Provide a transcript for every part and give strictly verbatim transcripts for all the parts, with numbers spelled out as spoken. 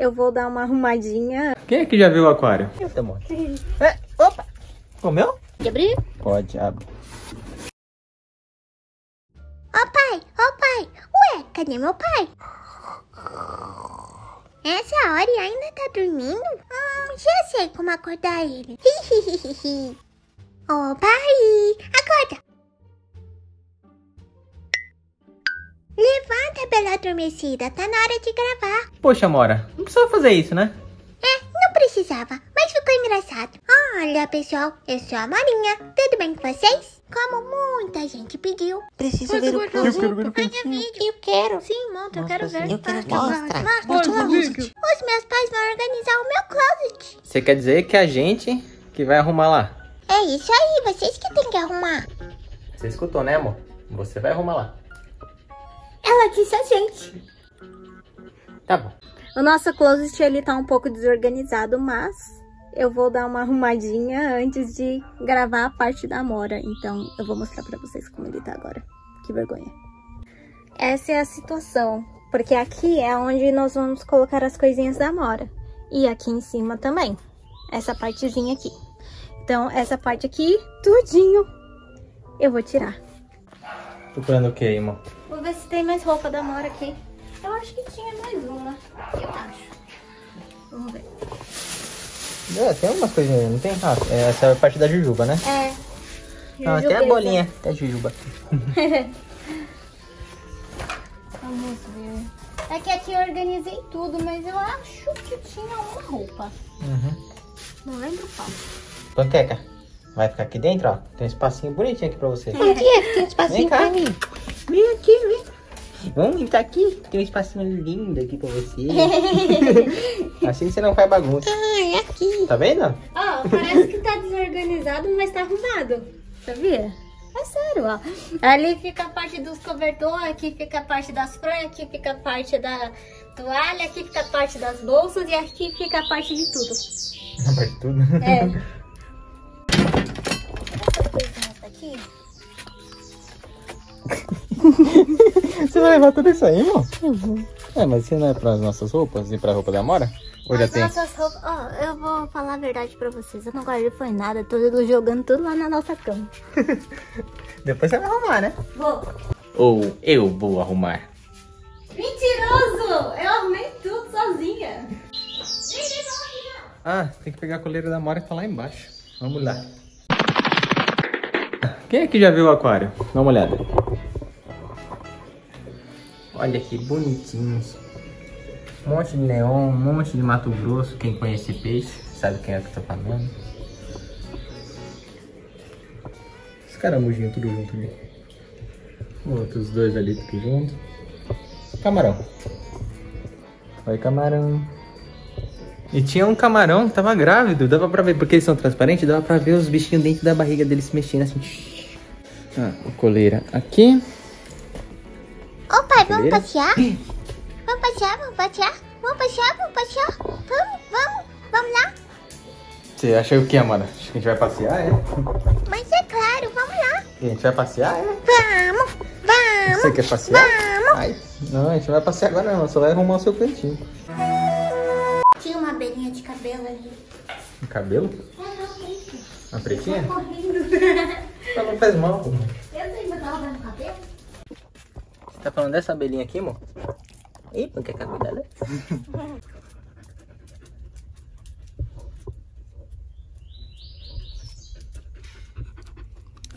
Eu vou dar uma arrumadinha. Quem é que já viu o aquário? Eu tô morto. É, opa! Comeu? Pode abrir? Pode, abre. Ó pai, ó pai. Ué, cadê meu pai? Essa hora e ainda tá dormindo? Hum, já sei como acordar ele. Ó pai, acorda! Levanta, bela adormecida, tá na hora de gravar. Poxa, Amora, não precisava fazer isso, né? É, não precisava, mas ficou engraçado. Olha, pessoal, eu sou a Amorinha, tudo bem com vocês? Como muita gente pediu. Preciso ver o próximo. Eu quero ver. Eu quero. Sim, monta, eu quero ver. Eu quero mostrar. Mostra. Os meus pais vão organizar o meu closet. Você quer dizer que a gente que vai arrumar lá? É isso aí, vocês que tem que arrumar. Você escutou, né, amor? Você vai arrumar lá. Ela disse a gente. Tá bom. O nosso closet, ele tá um pouco desorganizado, mas eu vou dar uma arrumadinha antes de gravar a parte da Amora. Então, eu vou mostrar pra vocês como ele tá agora. Que vergonha. Essa é a situação. Porque aqui é onde nós vamos colocar as coisinhas da Amora. E aqui em cima também. Essa partezinha aqui. Então, essa parte aqui, tudinho, eu vou tirar. Tô procurando o que, irmão? Vou ver se tem mais roupa da Amora aqui. Eu acho que tinha mais uma. Eu acho. Vamos ver. É, tem algumas coisinhas, não tem rato. Essa é a parte da jujuba, né? É. Jujuba. Ah, tem a bolinha da jujuba. Vamos ver. É que aqui eu organizei tudo, mas eu acho que tinha uma roupa. Uhum. Não lembro qual. Panqueca, vai ficar aqui dentro, ó. Tem um espacinho bonitinho aqui pra você. Aqui é que tem um espacinho pra mim. Vem aqui, vem. Vamos entrar aqui. Tem um espacinho lindo aqui pra você. Assim você não faz bagunça. Ah, é aqui. Tá vendo? Ó, oh, parece que tá desorganizado, mas tá arrumado. Sabia? É sério, ó. Ali fica a parte dos cobertores, aqui fica a parte das fronhas, aqui fica a parte da toalha, aqui fica a parte das bolsas e aqui fica a parte de tudo. A parte de tudo? É. Essas coisinhas aqui... Você vai levar tudo isso aí, irmão? Eu vou. É, mas isso não é para as nossas roupas e para a roupa da Amora? Ou já tem? Nossas roupas... Oh, eu vou falar a verdade para vocês. Eu não guardei foi nada. Tô jogando tudo lá na nossa cama. Depois você vai arrumar, né? Vou. Ou eu vou arrumar. Mentiroso! Eu arrumei tudo sozinha. Ah, tem que pegar a coleira da Amora que tá lá embaixo. Vamos lá. Quem aqui já viu o aquário? Dá uma olhada. Olha que bonitinhos. Um monte de neon, um monte de Mato Grosso. Quem conhece peixe sabe quem é que tá falando. Os caramujinhos tudo junto ali. Outros dois ali tudo junto. Camarão. Olha camarão. E tinha um camarão que tava grávido. Dava pra ver, porque eles são transparentes. Dava pra ver os bichinhos dentro da barriga deles se mexendo assim. Ah, coleira aqui. Ô pai, vamos passear? Vamos passear, vamos passear, vamos passear, vamos passear. Vamos, vamos, vamos lá. Você acha o que, Amora? Acho que a gente vai passear, é? Mas é claro, vamos lá. E a gente vai passear, é? Vamos, vamos. Você quer passear? Vamos. Ai, não, a gente vai passear agora não, só vai arrumar o seu cantinho. Tinha uma abelhinha de cabelo ali. Um cabelo? É, não, pretinha. Uma pretinha? Tá correndo. Ela não faz mal. Eu sei, mas ela vai no cabelo. Tá falando dessa abelhinha aqui, amor? Ih, panqueca, cuidado.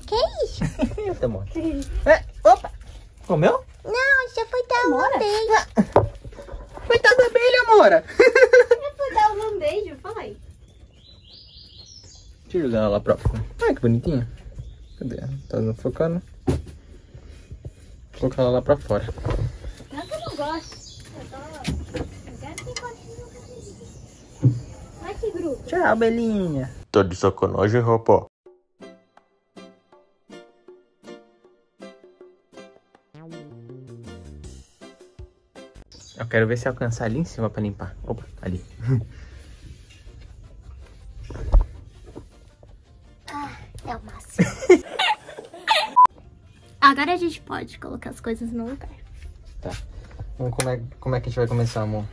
Que isso? Eu tô morto. É, opa! Comeu? Não, já foi dar um lambejo. Foi dar da abelha, Amora. Eu fui dar um lambejo, foi. Deixa eu jogar ela lá pra fora. Olha que bonitinha. Cadê ela? Tá não focando? Vou colocar ela lá pra fora. Não que eu não gosto. Eu tô... Eu quero que continue. Vai que grupo. Tchau, belinha. Tô de sacanagem, rapaz. Eu quero ver se alcançar ali em cima pra limpar. Opa, ali. Ah, é o máximo. Agora a gente pode colocar as coisas no lugar. Tá. Então, como é, como é que a gente vai começar, amor?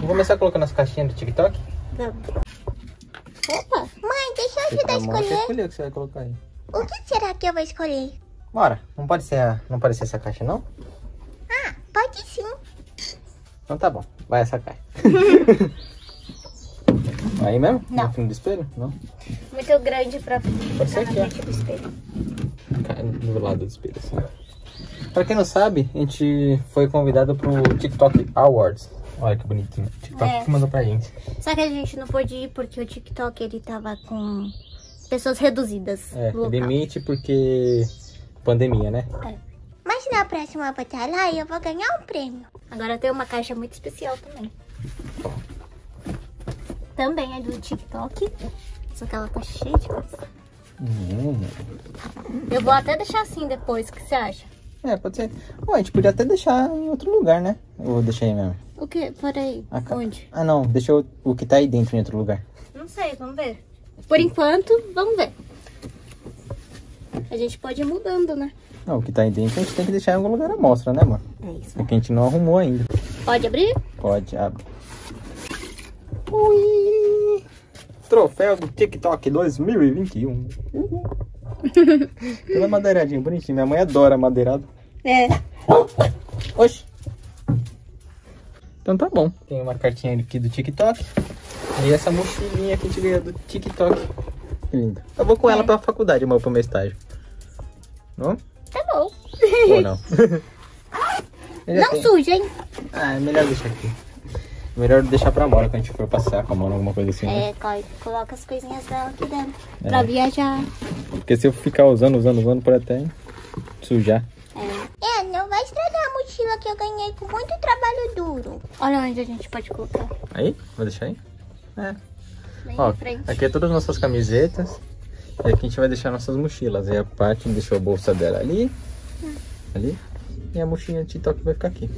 Vou começar colocando as caixinhas do TikTok? Vamos. Opa! Mãe, deixa eu ajudar a escolher. Escolher o que você vai colocar aí. O que será que eu vou escolher? Bora, não pode ser, a... não pode ser essa caixa, não? Ah, pode sim. Então tá bom, vai essa caixa. Aí mesmo? Não. No fim do espelho? Não. Muito grande pra pode ser aqui, na frente do espelho. Do lado do espelho, assim. Pra quem não sabe, a gente foi convidado pro TikTok Awards. Olha que bonitinho. O TikTok é. que mandou pra gente. Só que a gente não pôde ir porque o TikTok, ele tava com pessoas reduzidas. É, limite porque pandemia, né? É. Mas na próxima eu vou estar lá e eu vou ganhar um prêmio. Agora tem uma caixa muito especial também. Também é do TikTok, só que ela tá cheia de coisa. Hum. Eu vou até deixar assim depois, o que você acha? É, pode ser. Bom, a gente podia até deixar em outro lugar, né? Eu vou deixar aí mesmo. O que? Peraí, ca... onde? Ah não, deixa o... o que tá aí dentro em outro lugar. Não sei, vamos ver. Por enquanto, vamos ver. A gente pode ir mudando, né? Não, o que tá aí dentro a gente tem que deixar em algum lugar à mostra, né, amor? É isso. Porque a gente não arrumou ainda. Pode abrir? Pode, abre. Ui! Troféu do TikTok dois mil e vinte e um. Uhum. Toda madeiradinha, bonitinha. Minha mãe adora madeirado. É. Oxi. Então tá bom. Tem uma cartinha aqui do TikTok. E essa mochilinha que a gente ganhou do TikTok. Que linda. Eu vou com é. ela pra faculdade, amor, pro meu estágio. Não? Tá bom. Ou não? Não tem... suja, hein? Ah, é melhor deixar aqui. Melhor deixar pra Amora, que a gente for passear com a Amora, alguma coisa assim. É, né? Coloca as coisinhas dela aqui dentro, é. pra viajar. Porque se eu ficar usando, usando, usando, pode até sujar. É. é, não vai estragar a mochila que eu ganhei com muito trabalho duro. Olha onde a gente pode colocar. Aí? Vou deixar aí? É. Ó, aqui é todas as nossas camisetas. E aqui a gente vai deixar nossas mochilas. E a Paty deixou a bolsa dela ali. Hum. Ali. E a mochilinha de TikTok vai ficar aqui.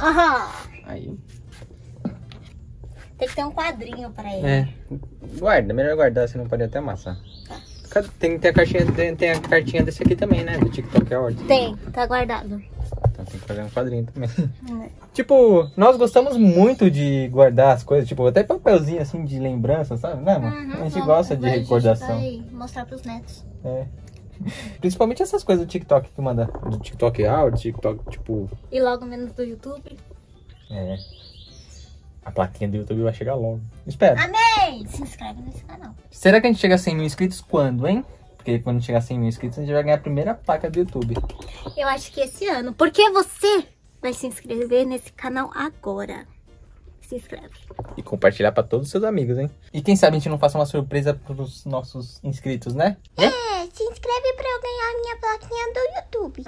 Aham. Aí. Tem que ter um quadrinho pra ele. É. Guarda, melhor guardar, senão pode até amassar. Tá. Tem, tem, a cartinha, tem, tem a cartinha desse aqui também, né? Do TikTok Awards. Tem, tá guardado. Então tem que fazer um quadrinho também. É. Tipo, nós gostamos muito de guardar as coisas, tipo, até papelzinho assim de lembrança, sabe? Né, mano? Uhum, a gente bom, gosta de recordação. A gente vai mostrar pros netos. É. Principalmente essas coisas do TikTok que manda. Do TikTok Awards, TikTok, tipo. E logo menos do YouTube. É. A plaquinha do YouTube vai chegar logo. Espera. Amém! Se inscreve nesse canal. Será que a gente chega a cem mil inscritos quando, hein? Porque quando chegar a cem mil inscritos, a gente vai ganhar a primeira placa do YouTube. Eu acho que esse ano. Porque você vai se inscrever nesse canal agora. Se inscreve. E compartilhar pra todos os seus amigos, hein? E quem sabe a gente não faça uma surpresa pros nossos inscritos, né? É, é? Se inscreve pra eu ganhar a minha plaquinha do YouTube.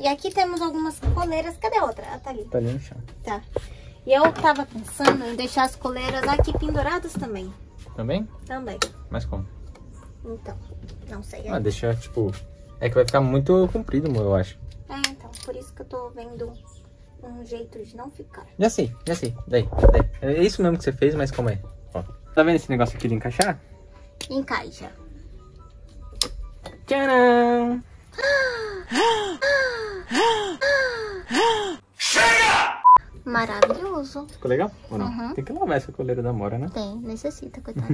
E aqui temos algumas coleiras. Cadê a outra? Ah, tá ali. Tá ali no chão. Tá. E eu tava pensando em deixar as coleiras aqui penduradas também. Também? Também. Mas como? Então, não sei. Ah, deixa, tipo... É que vai ficar muito comprido, eu acho. É, então. Por isso que eu tô vendo um jeito de não ficar. Já sei, já sei. Daí, daí. É isso mesmo que você fez, mas como é? Ó. Tá vendo esse negócio aqui de encaixar? Encaixa. Tcharam! Maravilhoso. Ficou legal ou não? Uhum. Tem que lavar essa coleira da Amora, né? Tem, necessita, coitada.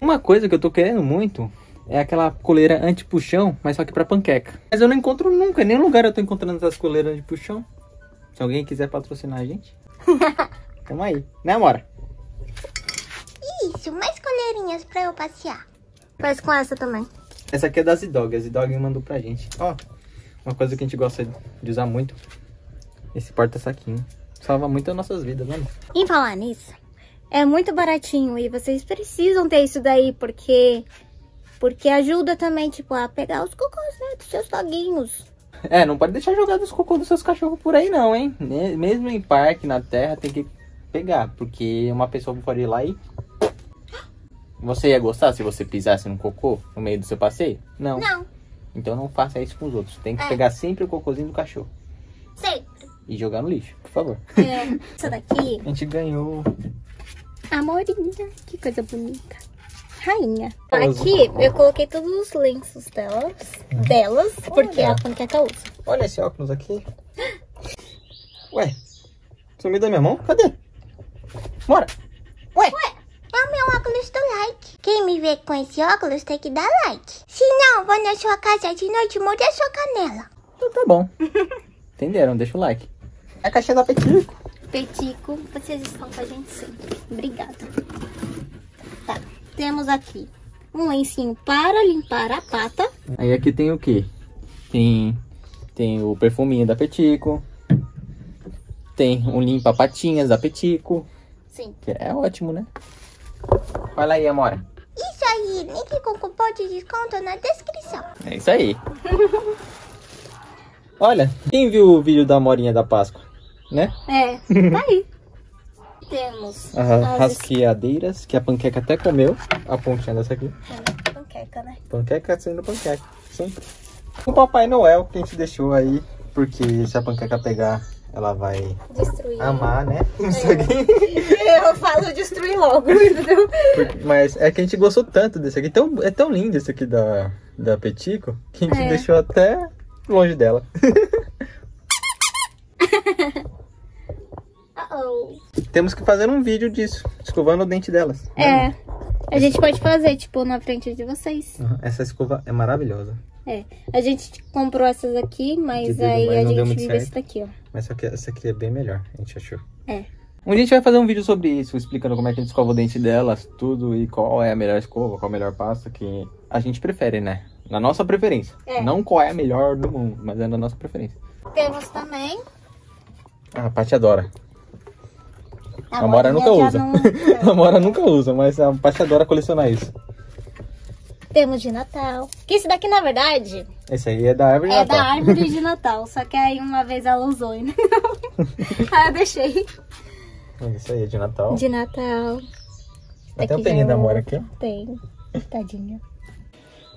Uma coisa que eu tô querendo muito é aquela coleira anti-puxão, mas só que pra panqueca. Mas eu não encontro nunca, em nenhum lugar eu tô encontrando essas coleiras anti-puxão. Se alguém quiser patrocinar a gente, tamo aí, né, Amora? Isso, mais coleirinhas pra eu passear. Faz com essa também. Essa aqui é da Zee.Dog, a Zee.Dog mandou pra gente. Ó, uma coisa que a gente gosta de usar muito, esse porta-saquinho. Salva muito as nossas vidas, né? Em falar nisso, é muito baratinho e vocês precisam ter isso daí, porque porque ajuda também, tipo, a pegar os cocôs, né, dos seus doguinhos. É, não pode deixar jogar os cocôs dos seus cachorros por aí não, hein? Mesmo em parque, na terra, tem que pegar, porque uma pessoa pode ir lá e... Você ia gostar se você pisasse no cocô no meio do seu passeio? Não. Não. Então não faça isso com os outros. Tem que é. pegar sempre o cocôzinho do cachorro. Sei. E jogar no lixo, por favor. É, essa daqui... A gente ganhou... Amorinha, que coisa bonita. Rainha. Aqui eu coloquei todos os lenços delas, delas Olha. porque a Panqueca usa. Olha esse óculos aqui. Ué, sumiu da minha mão? Cadê? Mora! Ué! Ué! É o meu óculos do like. Quem me vê com esse óculos tem que dar like. Se não, vou na sua casa de noite e morder a sua canela. Então tá bom. Entenderam? Deixa o like. É a caixinha da Petico. Petico, vocês estão com a gente sempre. Obrigada. Tá, temos aqui um lencinho para limpar a pata. Aí aqui tem o quê? Tem, tem o perfuminho da Petico. Tem um limpa patinhas da Petico. Sim. Que é ótimo, né? Olha aí, Amora. Isso aí, link com cupom de desconto na descrição. É isso aí. Olha, quem viu o vídeo da Amorinha da Páscoa, né? É, tá aí. Temos as rasqueadeiras, que a Panqueca até comeu. A pontinha dessa aqui. É, panqueca, né? Panqueca sendo panqueca, sempre. O Papai Noel que a gente deixou aí, porque se a Panqueca pegar, ela vai destruir. Amar, né? Isso aqui. Eu falo destruir logo, entendeu? Porque, mas é que a gente gostou tanto desse aqui. Tão, é tão lindo esse aqui da, da Petico, que a gente é. deixou até longe dela. Uh-oh. Temos que fazer um vídeo disso, escovando o dente delas. É, né? A gente pode fazer, tipo, na frente de vocês. Uhum. Essa escova é maravilhosa. É, a gente comprou essas aqui, mas dedo, aí mas a gente viu essa daqui, ó. Mas só que essa aqui é bem melhor, a gente achou. É. Um dia a gente vai fazer um vídeo sobre isso, explicando como é que a gente escova o dente delas, tudo, e qual é a melhor escova, qual é a melhor pasta que a gente prefere, né? Na nossa preferência. É. Não qual é a melhor do mundo, mas é na nossa preferência. Temos também. Ah, a Paty adora. A Amora nunca usa. Não... A Amora nunca usa, mas a Paty adora colecionar isso. Temos de Natal. Que esse daqui, na verdade... Esse aí é da árvore de é Natal. É da árvore de Natal, só que aí uma vez ela usou, né? Aí eu deixei. Isso aí, de Natal. De Natal. Até o peninho da Amora aqui, ó. Tem. Tadinha.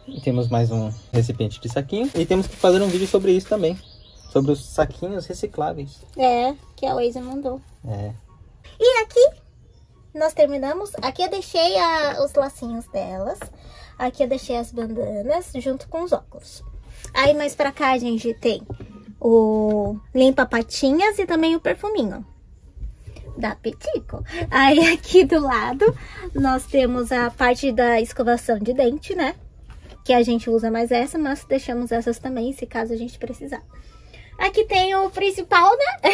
E temos mais um recipiente de saquinho. E temos que fazer um vídeo sobre isso também. Sobre os saquinhos recicláveis. É, que a Waze mandou. É. E aqui, nós terminamos. Aqui eu deixei a, os lacinhos delas. Aqui eu deixei as bandanas junto com os óculos. Aí mais pra cá a gente tem o limpa-patinhas e também o perfuminho da Petico. Aí aqui do lado nós temos a parte da escovação de dente, né? Que a gente usa mais essa, mas deixamos essas também, se caso a gente precisar. Aqui tem o principal, né?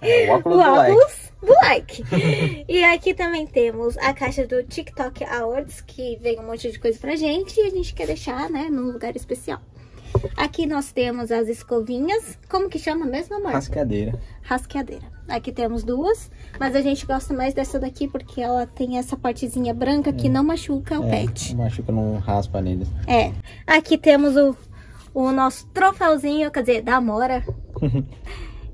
É, o óculos, o óculos do like. Do like. E aqui também temos a caixa do TikTok Awards, que vem um monte de coisa pra gente e a gente quer deixar, né, num lugar especial. Aqui nós temos as escovinhas. Como que chama mesmo, amor? Rasqueadeira. Rasqueadeira. Aqui temos duas, mas a gente gosta mais dessa daqui porque ela tem essa partezinha branca que é. não machuca o é, pet. Não machuca, não raspa nele. É. Aqui temos o, o nosso troféuzinho, quer dizer, da Amora.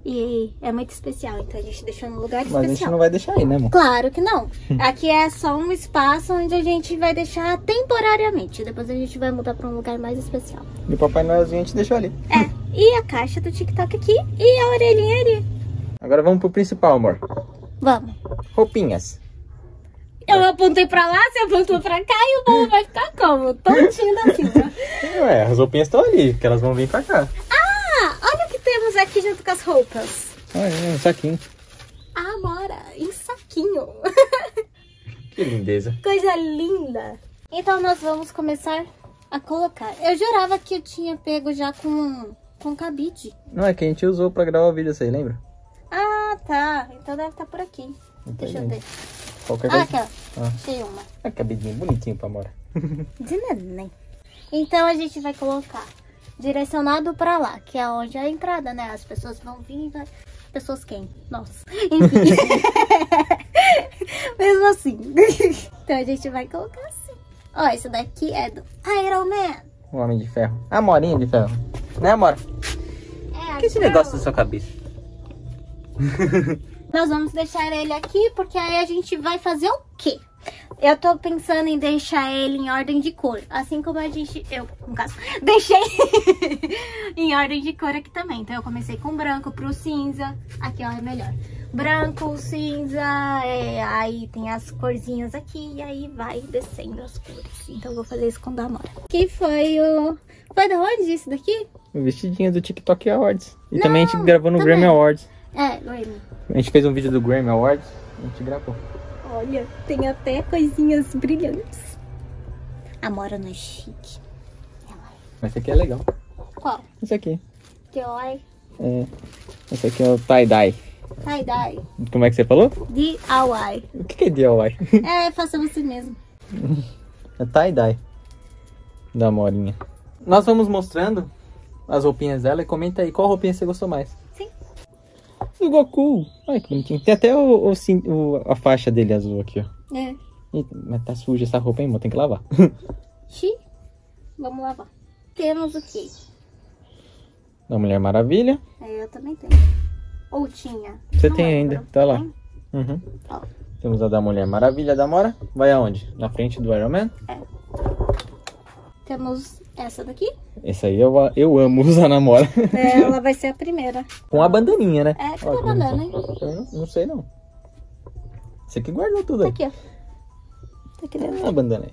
E é muito especial, então a gente deixou num lugar mas especial. Mas a gente não vai deixar aí, né, amor? Claro que não. Aqui é só um espaço onde a gente vai deixar temporariamente. Depois a gente vai mudar pra um lugar mais especial. E o Papai Noelzinho a gente deixou ali. É, e a caixa do TikTok aqui e a orelhinha ali. Agora vamos pro principal, amor. Vamos. Roupinhas. Eu apontei pra lá, você apontou pra cá e o bolo vai ficar como? Tontinho da fila. Ué, as roupinhas estão ali, porque elas vão vir pra cá. Temos aqui junto com as roupas. Ah, é, um saquinho. Ah, Amora, em saquinho. Que lindeza. Coisa linda. Então nós vamos começar a colocar. Eu jurava que eu tinha pego já com, com cabide. Não, é que a gente usou pra gravar o vídeo, você lembra? Ah, tá. Então deve estar por aqui. Entendi. Deixa eu ver. Qualquer ah, coisa. Aqui, ó. Ah. Achei uma. Ah, cabidinho bonitinho pra Amora. De nada, né? Então a gente vai colocar... direcionado pra lá, que é onde é a entrada, né? As pessoas vão vir, vai... pessoas quem? Nossa. Enfim. Mesmo assim. Então a gente vai colocar assim. Ó, isso daqui é do Iron Man. O Homem de Ferro. A Amorinha de Ferro. Né, Amora? É, o que é esse negócio da sua cabeça? Nós vamos deixar ele aqui, porque aí a gente vai fazer o quê? Eu tô pensando em deixar ele em ordem de cor. Assim como a gente... Eu, no caso, deixei em ordem de cor aqui também. Então eu comecei com branco pro cinza. Aqui, ó, é melhor. Branco, cinza, é, aí tem as corzinhas aqui. E aí vai descendo as cores. Então eu vou fazer isso com o da Amora. Que foi o... Foi da onde isso daqui? O vestidinho do TikTok Awards. E Não, também a gente gravou no também. Grammy Awards. É, Grammy. A gente fez um vídeo do Grammy Awards. A gente gravou. Olha, tem até coisinhas brilhantes. Amora não é chique. Essa aqui é legal. Qual? Essa aqui. Que oi? É. Essa aqui é o tie-dye. Tie-dye. Como é que você falou? D I Y. O que é D I Y? É, faça você mesmo. É tie-dye da Amorinha. Nós vamos mostrando as roupinhas dela e comenta aí qual roupinha você gostou mais. Sim. Do Goku. Olha que bonitinho. Tem até o, o, a faixa dele azul aqui, ó. É. Eita, mas tá suja essa roupa, hein, amor? Tem que lavar. Xi. Vamos lavar. Temos o quê? Da Mulher Maravilha. É, eu também tenho. Ou tinha. Você não tem lembro. Ainda, tá lá. Uhum. Ó. Temos a da Mulher Maravilha da Amora. Vai aonde? Na frente do Iron Man? É. Temos essa daqui. Essa aí eu, eu amo usar na Amora. É, ela vai ser a primeira. Com a bandaninha, né? É, com a bandana, hein? Não, não sei, não. Você que guardou tudo aí. Tá aqui, ó. Tá aqui dentro. Olha a bandana aí.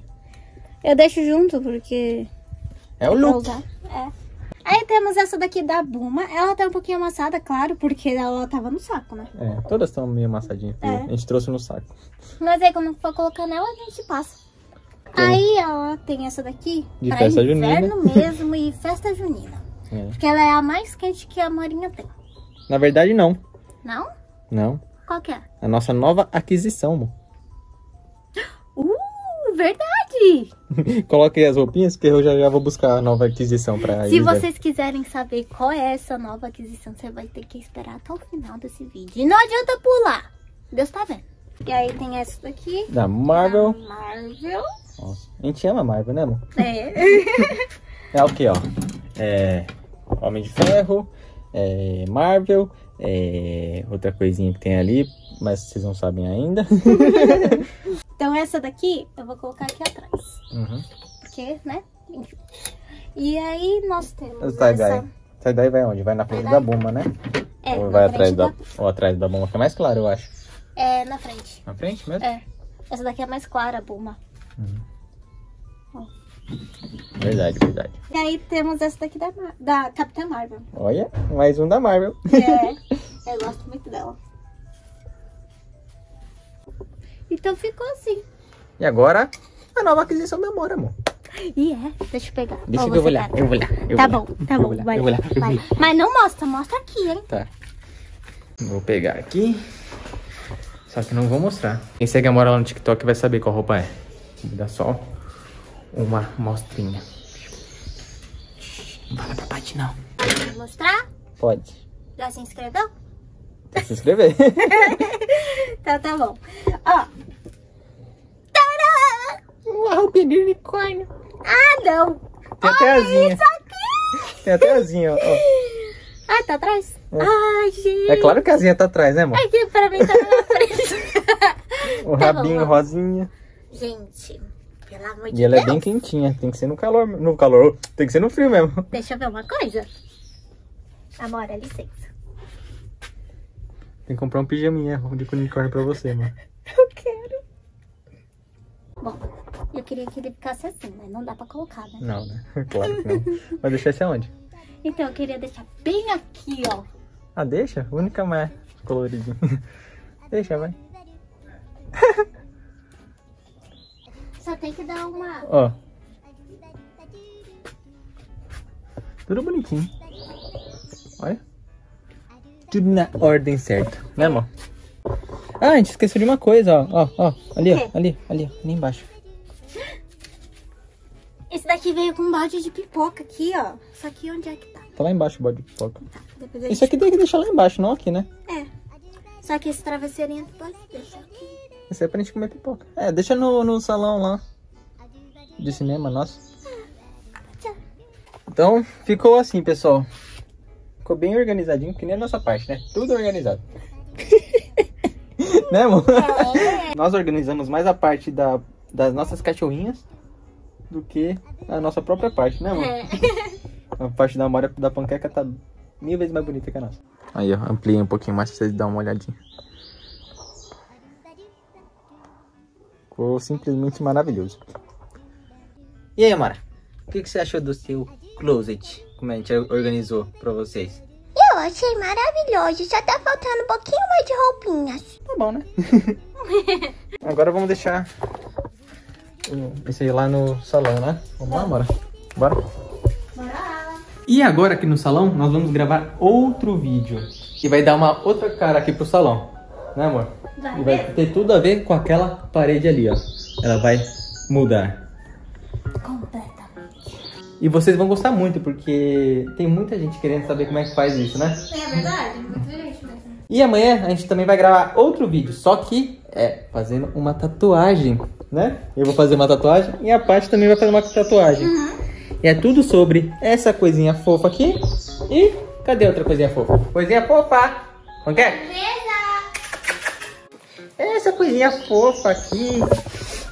Eu deixo junto, porque... É o look. É. Aí temos essa daqui da Buma. Ela tá um pouquinho amassada, claro, porque ela tava no saco, né? É, todas estão meio amassadinhas. É. A gente trouxe no saco. Mas aí, quando for colocar nela, a gente passa. Então, aí ela tem essa daqui de pra festa inverno junina. Mesmo e festa junina. É. Porque ela é a mais quente que a Amorinha tem. Na verdade, não. Não? Não. Qual que é? A nossa nova aquisição, amor. Uh, verdade! Coloquem as roupinhas que eu já, já vou buscar a nova aquisição pra... Se vocês quiserem saber qual é essa nova aquisição, você vai ter que esperar até o final desse vídeo. E não adianta pular. Deus tá vendo. E aí tem essa daqui. Da Marvel. Da Marvel. Nossa, a gente ama Marvel, né, amor? É. É o que, ó. É... Homem de Ferro. É... Marvel. É... Outra coisinha que tem ali, mas vocês não sabem ainda. Então essa daqui eu vou colocar aqui atrás. Uhum. Porque, né? Enfim. E aí nós temos tie essa... Tie-dye. Tie-dye vai onde? Vai na frente da Buma, né? É, ou vai atrás da... da... Ou atrás da Buma, que é mais claro, eu acho. É, na frente. Na frente mesmo? É. Essa daqui é mais clara, a Buma. Uhum. Ó. Verdade, verdade. E aí temos essa daqui da, da Capitã Marvel. Olha, mais um da Marvel. É, eu gosto muito dela. Então ficou assim. E agora, a nova aquisição da Amora, amor. E yeah, é, deixa eu pegar. Deixa oh, que eu vou olhar, eu vou olhar. Tá bom, tá bom, vai lá. Mas não mostra, mostra aqui, hein. Tá. Vou pegar aqui. Só que não vou mostrar. Quem segue a Amora lá no TikTok vai saber qual roupa é. Vou dar só uma mostrinha. Não fala pra Paty, não. Pode mostrar? Pode. Já se inscreveu? Tem que se inscrever. Tá, tá bom. Ó. Tcharam! Uma roupinha de unicórnio. Ah, não. Tem até asinha. Isso aqui. Tem até asinha, ó. Ah, tá atrás? É. Ai, gente. É claro que a asinha tá atrás, né, amor? Aqui pra mim tá na frente. O tá rabinho bom, rosinha. Gente, pelo amor de Deus. E ela Deus. é bem quentinha. Tem que ser no calor. No calor. Tem que ser no frio mesmo. Deixa eu ver uma coisa. Amora, licença. Tem que comprar um pijaminha de unicórnio pra você, mano. Eu quero. Bom, eu queria que ele ficasse assim, mas não dá pra colocar, né? Não, né? Claro que não. Vai deixar esse aonde? Então, eu queria deixar bem aqui, ó. Ah, deixa? Única mais coloridinha. Deixa, vai. Só tem que dar uma... Ó. Tudo bonitinho. Olha. Tudo na ordem certa, né, amor? Ah, a gente esqueceu de uma coisa, ó, ó, ó, ali, ó, ali, ali, ali embaixo. Esse daqui veio com um balde de pipoca aqui, ó. Só que onde é que tá? Tá lá embaixo o balde de pipoca. Tá, depois isso aqui tem que deixar lá embaixo, não aqui, né? É. Só que esse travesseirinho pode deixar aqui. Esse é pra gente comer pipoca. É, deixa no, no salão lá de cinema nosso. Tchau. Então, ficou assim, pessoal. Ficou bem organizadinho, que nem a nossa parte, né? Tudo organizado. Né, amor? É. Nós organizamos mais a parte da, das nossas cachorrinhas do que a nossa própria parte, né, amor? É. A parte da Amora da Panqueca tá mil vezes mais bonita que a nossa. Aí, ó, ampliei um pouquinho mais pra vocês darem uma olhadinha. Ficou simplesmente maravilhoso. E aí, Amora? O que, que você achou do seu closet? Como a gente organizou pra vocês? Eu achei maravilhoso. Só tá faltando um pouquinho mais de roupinhas. Tá bom, né? Agora vamos deixar esse aí lá no salão, né? Vamos lá, Amora? Bora? Bora! E agora aqui no salão, nós vamos gravar outro vídeo, que vai dar uma outra cara aqui pro salão, né, amor? Vai. E vai ter tudo a ver com aquela parede ali, ó. Ela vai mudar. Completamente. E vocês vão gostar muito, porque tem muita gente querendo saber como é que faz isso, né? É verdade, muita gente. Né? E amanhã a gente também vai gravar outro vídeo, só que é fazendo uma tatuagem, né? Eu vou fazer uma tatuagem e a Paty também vai fazer uma tatuagem. Uhum. É tudo sobre essa coisinha fofa aqui. E cadê outra coisinha fofa? Coisinha fofa! Não quer? Essa coisinha fofa aqui.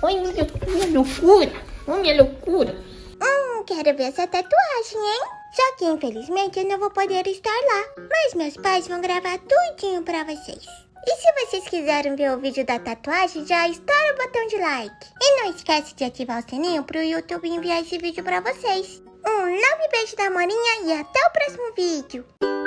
Ai, minha, minha loucura! Ai, minha loucura! Hum, quero ver essa tatuagem, hein? Só que infelizmente eu não vou poder estar lá. Mas meus pais vão gravar tudinho pra vocês. E se vocês quiserem ver o vídeo da tatuagem, já estoura o botão de like. E não esquece de ativar o sininho para o YouTube enviar esse vídeo para vocês. Um enorme beijo da Amorinha e até o próximo vídeo.